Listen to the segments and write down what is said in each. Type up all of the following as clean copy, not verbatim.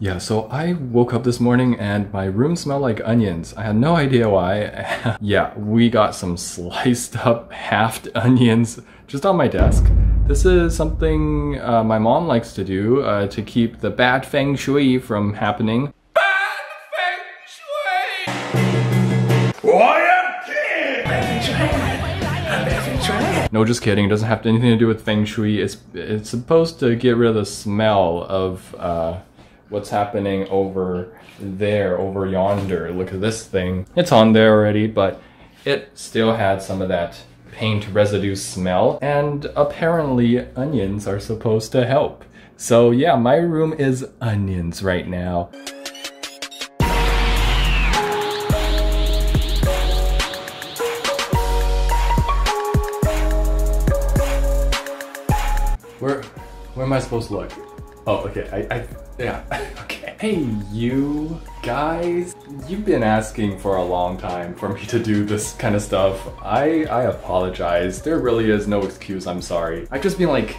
Yeah, so I woke up this morning and my room smelled like onions. I had no idea why. Yeah, we got some sliced up halved onions just on my desk. This is something my mom likes to do to keep the bad feng shui from happening. No, just kidding. It doesn't have anything to do with feng shui. It's supposed to get rid of the smell of what's happening over there, over yonder. Look at this thing. It's on there already, but it still had some of that paint residue smell. And apparently onions are supposed to help. So yeah, my room is onions right now. Where am I supposed to look? Oh, okay, yeah, okay. Hey, you guys. You've been asking for a long time for me to do this kind of stuff. I apologize. There really is no excuse, I'm sorry. I've just been like,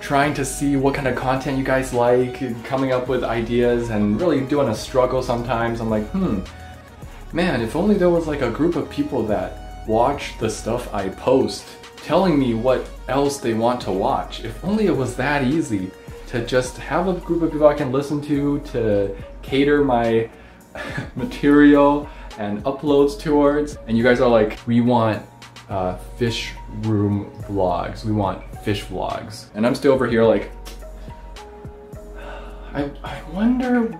trying to see what kind of content you guys like, coming up with ideas, and really doing a struggle sometimes. I'm like, man, if only there was like a group of people that watch the stuff I post, telling me what else they want to watch. If only it was that easy to just have a group of people I can listen to cater my material and uploads towards. And you guys are like, we want fish room vlogs. We want fish vlogs. And I'm still over here like, I wonder,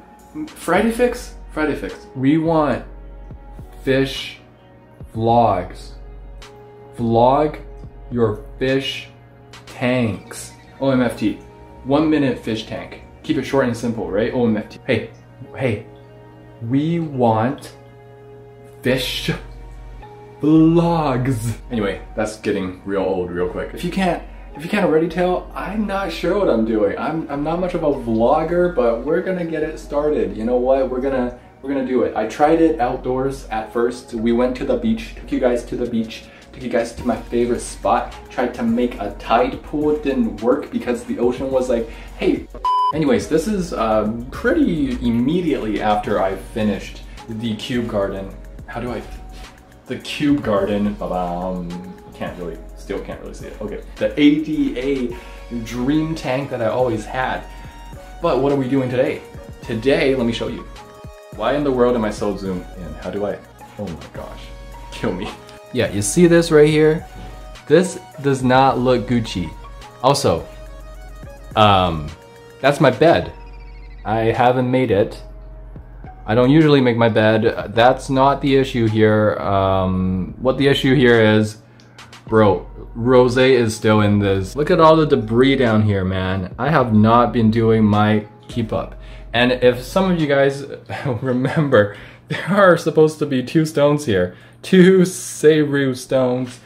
Friday Fix? Friday Fix. We want fish vlogs. Vlog your fish tanks. OMFT. 1 minute fish tank. Keep it short and simple, right? OMFT. Hey, hey. We want fish vlogs. Anyway, that's getting real old real quick. If you can't already tell, I'm not sure what I'm doing. I'm not much of a vlogger, but we're gonna get it started. You know what? We're gonna do it. I tried it outdoors at first. We went to the beach. Took you guys to the beach. Took you guys to my favorite spot, tried to make a tide pool, it didn't work because the ocean was like, hey. Anyways, this is pretty immediately after I finished the cube garden. How do I, the cube garden, still can't really see it, okay. The ADA dream tank that I always had. But what are we doing today? Today, let me show you. Why in the world am I so zoomed in? How do I, oh my gosh, kill me. Yeah, you see this right here? This does not look Gucci. Also, that's my bed. I haven't made it. I don't usually make my bed. That's not the issue here. What the issue here is, bro, Rose is still in this. Look at all the debris down here, man. I have not been doing my keep up. And if some of you guys remember, there are supposed to be 2 stones here. 2 Seiryu stones.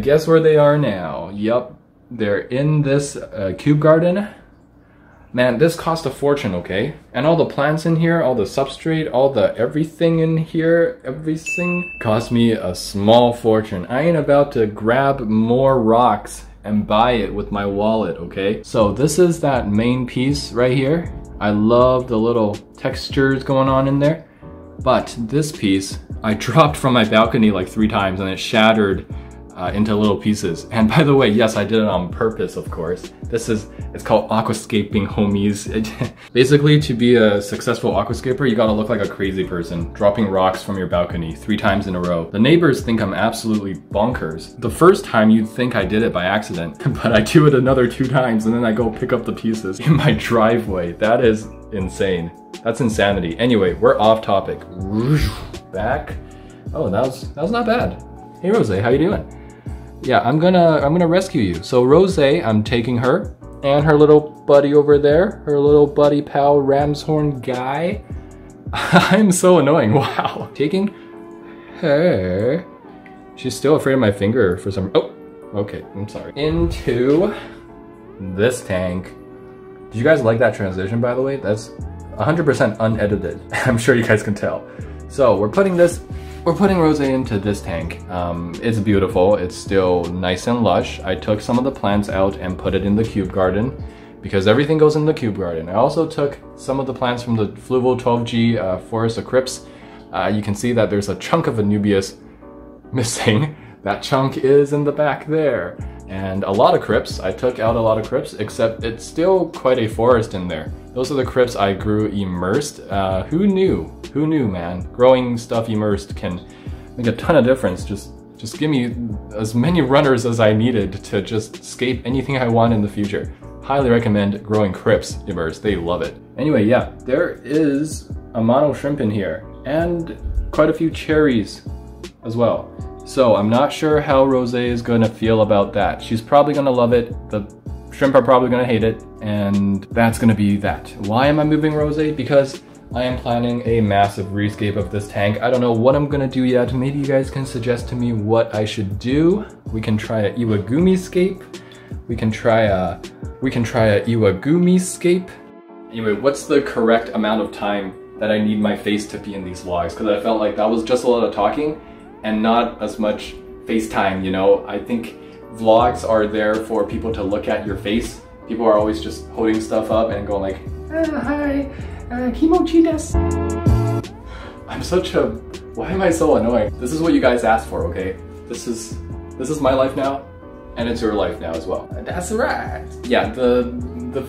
Guess where they are now? Yup, they're in this cube garden. Man, this cost a fortune, okay? And all the plants in here, all the substrate, all the everything in here, everything cost me a small fortune. I ain't about to grab more rocks and buy it with my wallet, okay? So this is that main piece right here. I love the little textures going on in there. But this piece, I dropped from my balcony like 3 times and it shattered into little pieces. And by the way, yes, I did it on purpose, of course. This is, it's called aquascaping, homies. Basically, to be a successful aquascaper, you gotta look like a crazy person, dropping rocks from your balcony 3 times in a row. The neighbors think I'm absolutely bonkers. The first time you'd think I did it by accident, but I do it another 2 times and then I go pick up the pieces in my driveway. That is insane. That's insanity. Anyway, we're off topic. Back. Oh, that was not bad. Hey, Rose, how you doing? Yeah, I'm gonna rescue you. So Rose, I'm taking her and her little buddy over there, her little buddy pal Ramshorn guy. I'm so annoying. Wow. Taking her. She's still afraid of my finger for some. Oh, okay. I'm sorry. Into this tank. Did you guys like that transition, by the way? That's 100% unedited. I'm sure you guys can tell. So we're putting Rose into this tank. It's beautiful. It's still nice and lush. I took some of the plants out and put it in the cube garden because everything goes in the cube garden. I also took some of the plants from the Fluval 12G Forest of Crypts. You can see that there's a chunk of Anubias missing. That chunk is in the back there. And a lot of crypts, I took out a lot of crypts, except it's still quite a forest in there. Those are the crypts I grew immersed. Who knew? Who knew, man? Growing stuff immersed can make a ton of difference. Just give me as many runners as I needed to just scape anything I want in the future. Highly recommend growing crypts immersed, they love it. Anyway, yeah, there is Amano shrimp in here, and quite a few cherries as well. So I'm not sure how Rosé is gonna feel about that. She's probably gonna love it, the shrimp are probably gonna hate it, and that's gonna be that. Why am I moving Rosé? Because I am planning a massive rescape of this tank. I don't know what I'm gonna do yet. Maybe you guys can suggest to me what I should do. We can try a Iwagumi scape. We can try a Iwagumi scape. Anyway, what's the correct amount of time that I need my face to be in these vlogs? Because I felt like that was just a lot of talking and not as much face time, you know? I think vlogs are there for people to look at your face. People are always just holding stuff up and going like, hi, kimochi desu. Why am I so annoying? This is what you guys asked for, okay? This is my life now, and it's your life now as well. That's right. Yeah, the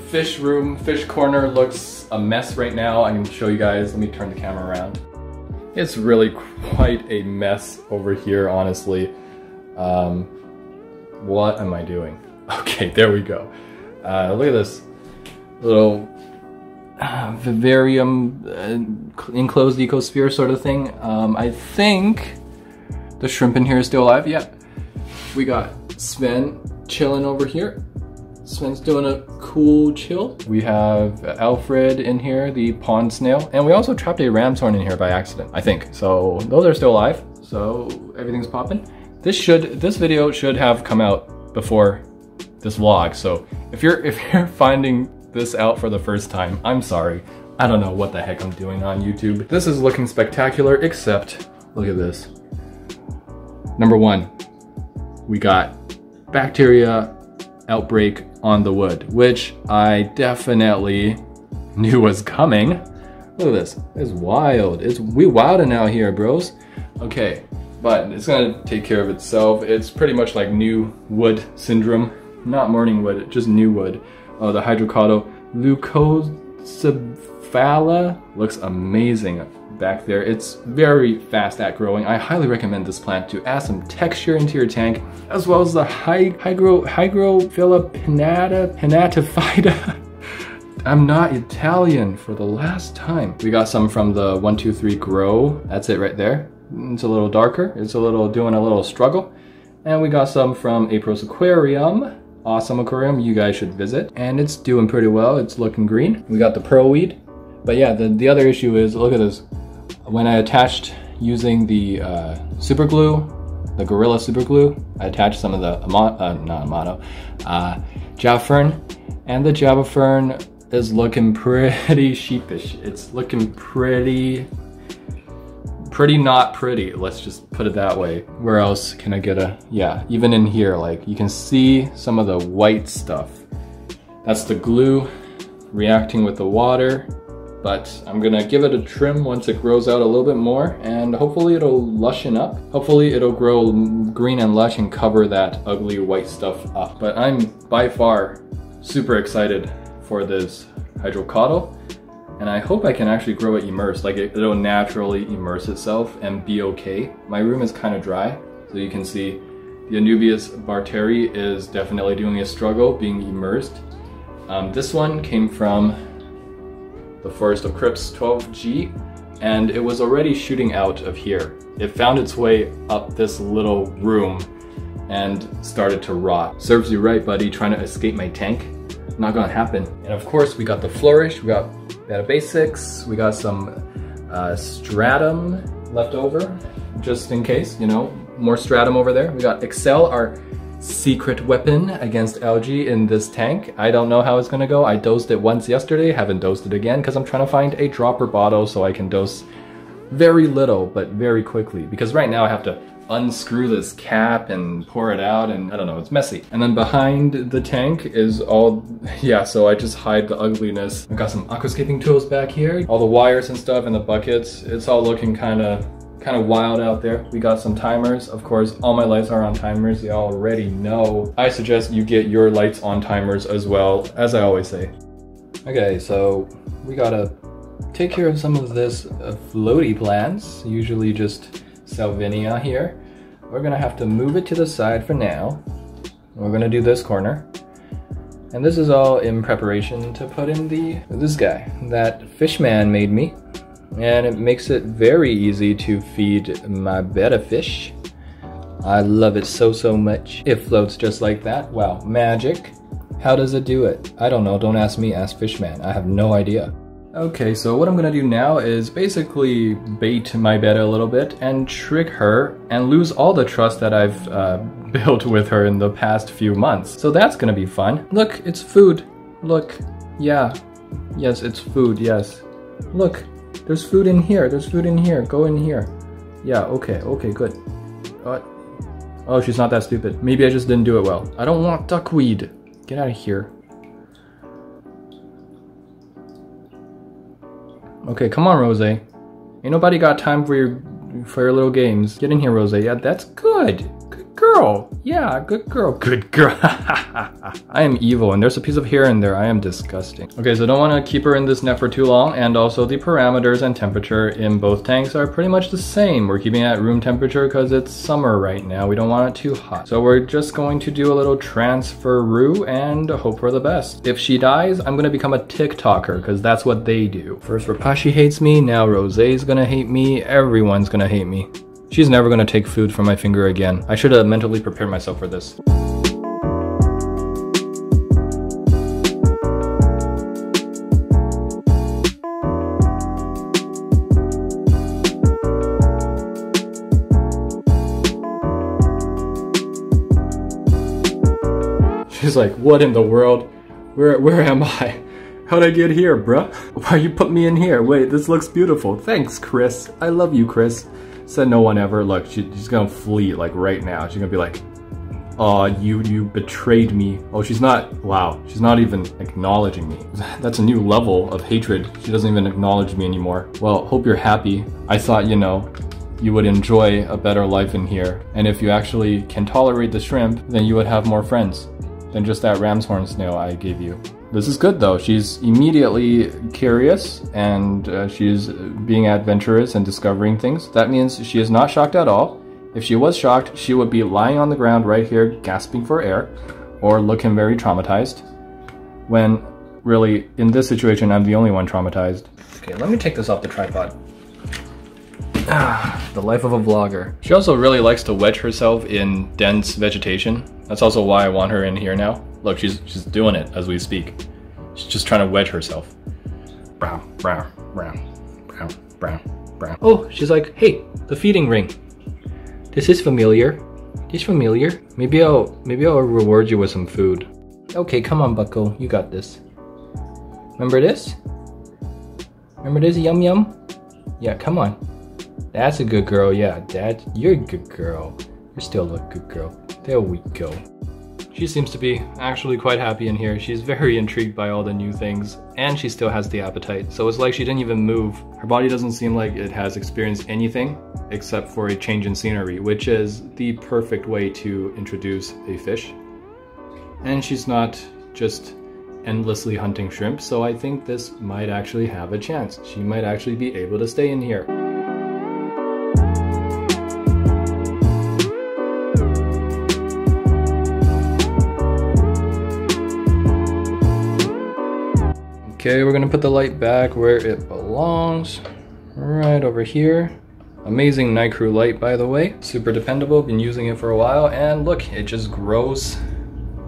fish room, fish corner looks a mess right now. I'm gonna show you guys, let me turn the camera around. It's really quite a mess over here, honestly. What am I doing? Okay, there we go. Look at this little vivarium enclosed ecosphere sort of thing. I think the shrimp in here is still alive. Yeah, we got Sven chilling over here. Sven's doing a cool chill. We have Alfred in here, the pond snail, and we also trapped a ram's horn in here by accident, I think. So those are still alive. So everything's popping. This video should have come out before this vlog. So if you're finding this out for the first time, I'm sorry. I don't know what the heck I'm doing on YouTube. This is looking spectacular, except look at this. Number one, we got bacteria outbreak on the wood, which I definitely knew was coming. Look at this, it's wild. We wildin' out here, bros. Okay, but it's gonna take care of itself. It's pretty much like new wood syndrome. Not morning wood, just new wood. Oh, the hydrocaudal leucosub Fala looks amazing back there. It's very fast at growing. I highly recommend this plant to add some texture into your tank, as well as the Hygrophila pinnata pinnatifida. I'm not Italian for the last time. We got some from the 123 Grow. That's it right there. It's a little darker. It's a little doing a little struggle. And we got some from April's Aquarium. Awesome aquarium, you guys should visit. And it's doing pretty well. It's looking green. We got the pearlweed. But yeah, the other issue is, look at this. When I attached using the super glue, the Gorilla super glue, I attached some of the Java Fern, and the Java Fern is looking pretty sheepish. It's looking pretty not pretty, let's just put it that way. Where else can I get a, yeah, even in here, like you can see some of the white stuff. That's the glue reacting with the water. But I'm gonna give it a trim once it grows out a little bit more, and hopefully it'll lushen up. Hopefully it'll grow green and lush and cover that ugly white stuff up. But I'm by far super excited for this hydrocotyle, and I hope I can actually grow it immersed. Like it'll naturally immerse itself and be okay. My room is kind of dry, so you can see the Anubias barteri is definitely doing a struggle being immersed. This one came from the Forest of Crypts 12G, and it was already shooting out of here. It found its way up this little room and started to rot. Serves you right, buddy, trying to escape my tank. Not gonna happen. And of course, we got the Flourish, we got ADA Basics, we got some Stratum left over, just in case, you know, more Stratum over there. We got Excel, our secret weapon against algae in this tank. I don't know how it's gonna go. I dosed it once yesterday, haven't dosed it again because I'm trying to find a dropper bottle so I can dose very little but very quickly, because right now I have to unscrew this cap and pour it out, and I don't know, it's messy. And then behind the tank is all, yeah, so I just hide the ugliness. I've got some aquascaping tools back here, all the wires and stuff and the buckets. It's all looking kind of wild out there. We got some timers. Of course, all my lights are on timers. You already know. I suggest you get your lights on timers as well, as I always say. Okay, so we gotta take care of some of this floaty plants, usually just Salvinia here. We're gonna have to move it to the side for now. We're gonna do this corner. And this is all in preparation to put in this guy that Fishman made me. And it makes it very easy to feed my betta fish. I love it so, so much. It floats just like that. Wow, magic. How does it do it? I don't know, don't ask me, ask Fishman. I have no idea. Okay, so what I'm gonna do now is basically bait my betta a little bit and trick her and lose all the trust that I've built with her in the past few months. So that's gonna be fun. Look, it's food. Look, yeah. Yes, it's food, yes. Look. There's food in here, there's food in here, go in here. Yeah, okay, okay, good. Oh, she's not that stupid. Maybe I just didn't do it well. I don't want duckweed. Get out of here. Okay, come on, Rose. Ain't nobody got time for your little games. Get in here, Rose. Yeah, that's good. Good girl. Yeah, good girl. Good girl. I am evil, and there's a piece of hair in there. I am disgusting. Okay, so don't want to keep her in this net for too long, and also the parameters and temperature in both tanks are pretty much the same. We're keeping it at room temperature because it's summer right now. We don't want it too hot. So we're just going to do a little transferoo and hope for the best. If she dies, I'm going to become a TikToker because that's what they do. First Rapashi hates me, now Rosé's going to hate me, everyone's going to hate me. She's never going to take food from my finger again. I should have mentally prepared myself for this. She's like, what in the world? Where am I? How'd I get here, bruh? Why you put me in here? Wait, this looks beautiful. Thanks, Chris. I love you, Chris. Said no one ever. Look, she's gonna flee like right now. She's gonna be like, "Oh, you betrayed me." Oh, she's not. Wow, she's not even acknowledging me. That's a new level of hatred. She doesn't even acknowledge me anymore. Well, hope you're happy. I thought, you know, you would enjoy a better life in here, and if you actually can tolerate the shrimp, then you would have more friends than just that ram's horn snail I gave you. This is good though. She's immediately curious and she's being adventurous and discovering things. That means she is not shocked at all. If she was shocked, she would be lying on the ground right here gasping for air or looking very traumatized. When really in this situation, I'm the only one traumatized. Okay, let me take this off the tripod. Ah, the life of a vlogger. She also really likes to wedge herself in dense vegetation. That's also why I want her in here now. Look, she's doing it as we speak. She's just trying to wedge herself. Brown, brown, brown, brown, brown, brown. Oh, she's like, hey, the feeding ring. This is familiar. This familiar. Maybe I'll reward you with some food. Okay, come on, Bucko, you got this. Remember this? Remember this? Yum yum. Yeah, come on. That's a good girl. Yeah, Dad, you're a good girl. You're still a good girl. There we go. She seems to be actually quite happy in here. She's very intrigued by all the new things, and she still has the appetite. So it's like she didn't even move. Her body doesn't seem like it has experienced anything except for a change in scenery, which is the perfect way to introduce a fish. And she's not just endlessly hunting shrimp, so I think this might actually have a chance. She might actually be able to stay in here. Okay, we're gonna put the light back where it belongs, right over here. Amazing NICREW light, by the way. Super dependable, been using it for a while, and look, it just grows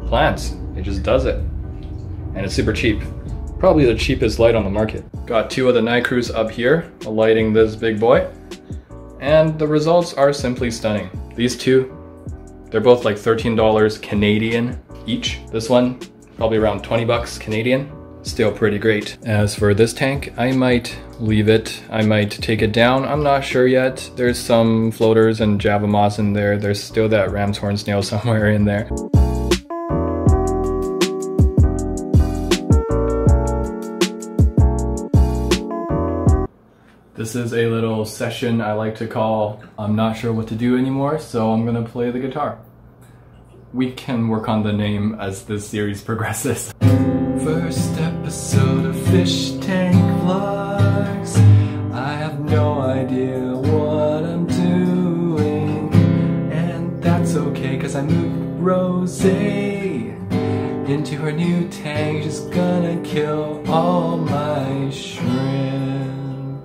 plants. It just does it. And it's super cheap. Probably the cheapest light on the market. Got two of the NICREWs up here, lighting this big boy. And the results are simply stunning. These two, they're both like $13 Canadian each. This one, probably around 20 bucks Canadian. Still pretty great. As for this tank, I might leave it. I might take it down, I'm not sure yet. There's some floaters and Java moss in there. There's still that ram's horn snail somewhere in there. This is a little session I like to call, I'm not sure what to do anymore, so I'm gonna play the guitar. We can work on the name as this series progresses. First episode of Fish Tank Vlogs. I have no idea what I'm doing, and that's okay cause I moved Rosé into her new tank. She's gonna kill all my shrimp.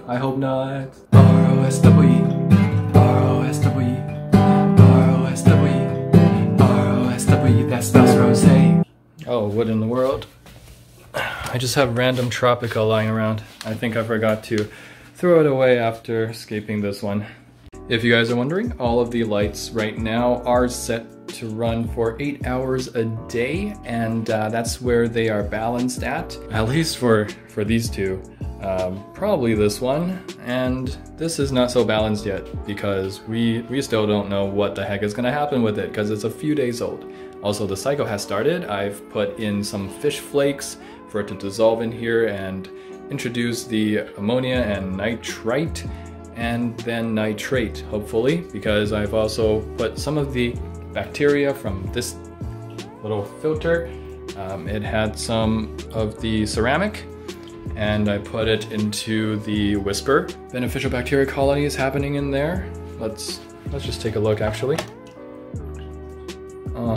I hope not. R-O-S-W-E, that spells Rosé. Oh, what in the world? I just have random Tropica lying around. I think I forgot to throw it away after escaping this one. If you guys are wondering, all of the lights right now are set to run for 8 hours a day, and that's where they are balanced at least for these two. Probably this one, and this is not so balanced yet because we still don't know what the heck is gonna happen with it because it's a few days old. Also, the cycle has started. I've put in some fish flakes for it to dissolve in here and introduce the ammonia and nitrite and then nitrate, hopefully, because I've also put some of the bacteria from this little filter. It had some of the ceramic and I put it into the Whisper. Beneficial bacteria colony is happening in there. Let's just take a look, actually.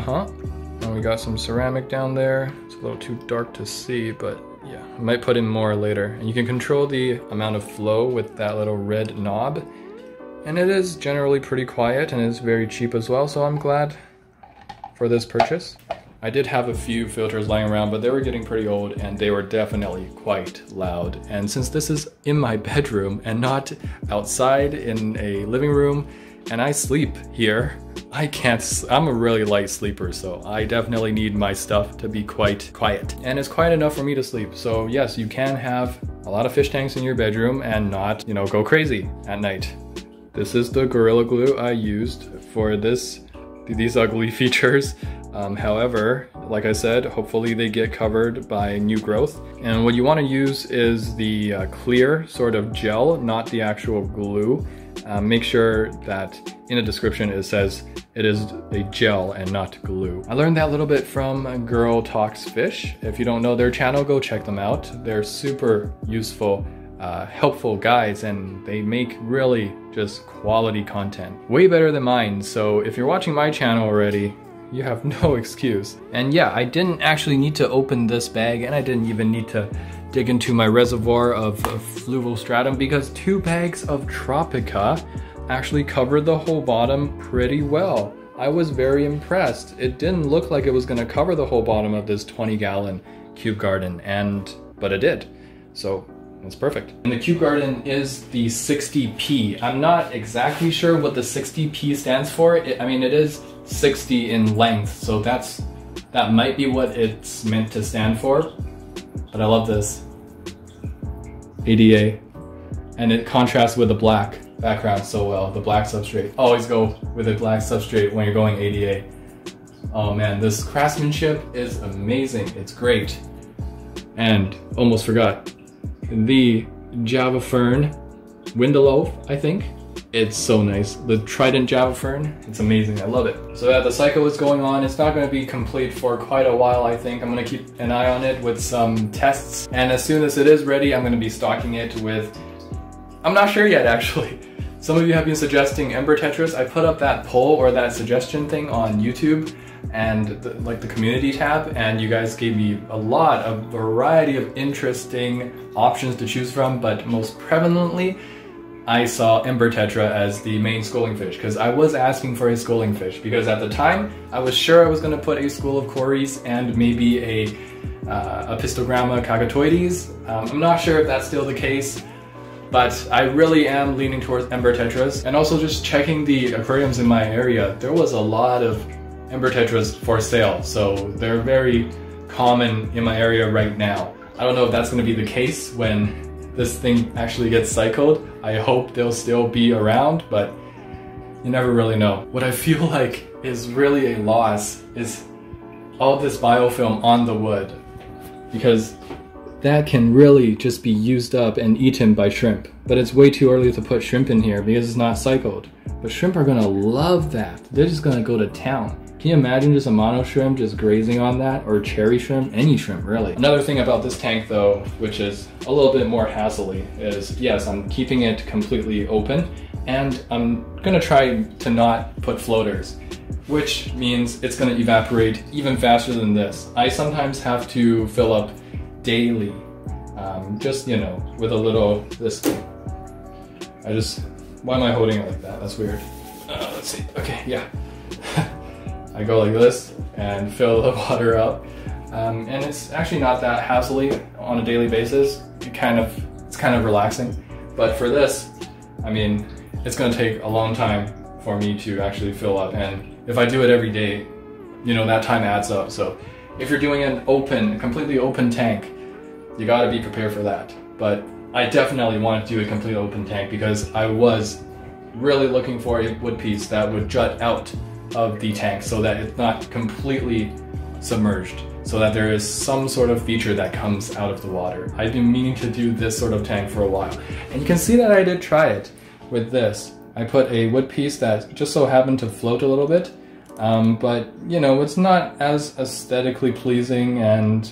And we got some ceramic down there. It's a little too dark to see, but yeah, I might put in more later. And you can control the amount of flow with that little red knob. And it is generally pretty quiet and it's very cheap as well, so I'm glad for this purchase. I did have a few filters lying around, but they were getting pretty old and they were definitely quite loud. And since this is in my bedroom and not outside in a living room, and I sleep here, I'm a really light sleeper, so I definitely need my stuff to be quite quiet. And it's quiet enough for me to sleep. So yes, you can have a lot of fish tanks in your bedroom and not, go crazy at night. This is the Gorilla Glue I used for these ugly features. However, like I said, hopefully they get covered by new growth. And what you want to use is the clear sort of gel, not the actual glue. Make sure that in the description it says it is a gel and not glue. I learned that a little bit from Girl Talks Fish. If you don't know their channel, go check them out. They're super useful, helpful guys, and they make really just quality content. Way better than mine, so if you're watching my channel already, you have no excuse. And yeah, I didn't actually need to open this bag, and I didn't even need to dig into my reservoir of Fluval Stratum because 2 bags of Tropica actually covered the whole bottom pretty well. I was very impressed. It didn't look like it was gonna cover the whole bottom of this 20-gallon cube garden, but it did. So it's perfect. And the cube garden is the 60P. I'm not exactly sure what the 60P stands for. It is 60 in length, so that might be what it's meant to stand for. But I love this ADA, and it contrasts with the black background so well. The black substrate, always go with a black substrate when you're going ADA. Oh man, this craftsmanship is amazing. It's great. And almost forgot the Java Fern Windeloaf, I think. It's so nice. The Trident Java Fern, it's amazing. I love it. So yeah, the cycle is going on. It's not going to be complete for quite a while, I think. I'm going to keep an eye on it with some tests. And as soon as it is ready, I'm going to be stocking it with... I'm not sure yet, actually. Some of you have been suggesting Ember Tetras. I put up that poll or that suggestion thing on YouTube and the community tab, and you guys gave me a lot of variety of interesting options to choose from, but most prevalently, I saw Ember Tetra as the main schooling fish because I was asking for a schooling fish because at the time I was sure I was going to put a school of Cories and maybe a apistogramma cacatoides. I'm not sure if that's still the case, but I really am leaning towards Ember Tetras. And also just checking the aquariums in my area, there was a lot of Ember Tetras for sale, so they're very common in my area right now. I don't know if that's going to be the case when this thing actually gets cycled. I hope they'll still be around, but you never really know. What I feel like is really a loss is all this biofilm on the wood, because that can really just be used up and eaten by shrimp. But it's way too early to put shrimp in here because it's not cycled. But shrimp are gonna love that. They're just gonna go to town. Can you imagine just a Amano shrimp just grazing on that, or cherry shrimp? Any shrimp, really. Another thing about this tank though, which is a little bit more hassly, is yes, I'm keeping it completely open, and I'm gonna try to not put floaters, which means it's gonna evaporate even faster than this. I sometimes have to fill up daily, just, you know, with a little, this thing. I just, why am I holding it like that? That's weird. Let's see, okay, yeah. I go like this and fill the water up. And it's actually not that hassly on a daily basis. It's kind of relaxing. But for this, I mean, it's gonna take a long time for me to actually fill up. And if I do it every day, you know, that time adds up. So if you're doing an open, completely open tank, you gotta be prepared for that. But I definitely want to do a completely open tank because I was really looking for a wood piece that would jut out of the tank so that it's not completely submerged, so that there is some sort of feature that comes out of the water. I've been meaning to do this sort of tank for a while. And you can see that I did try it with this. I put a wood piece that just so happened to float a little bit, but you know, it's not as aesthetically pleasing, and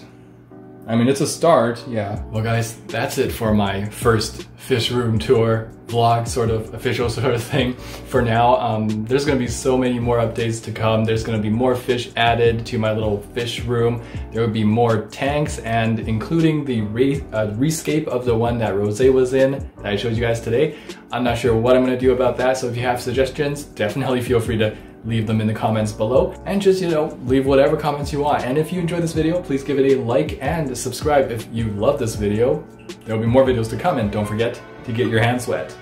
I mean, it's a start, yeah. Well guys, that's it for my first fish room tour vlog, sort of official sort of thing for now. There's gonna be so many more updates to come. There's gonna be more fish added to my little fish room. There will be more tanks, and including the rescape of the one that Rose was in that I showed you guys today. I'm not sure what I'm gonna do about that, so if you have suggestions, definitely feel free to leave them in the comments below, and just, you know, leave whatever comments you want. And if you enjoyed this video, please give it a like and subscribe if you love this video. There will be more videos to come, and don't forget to get your hands wet.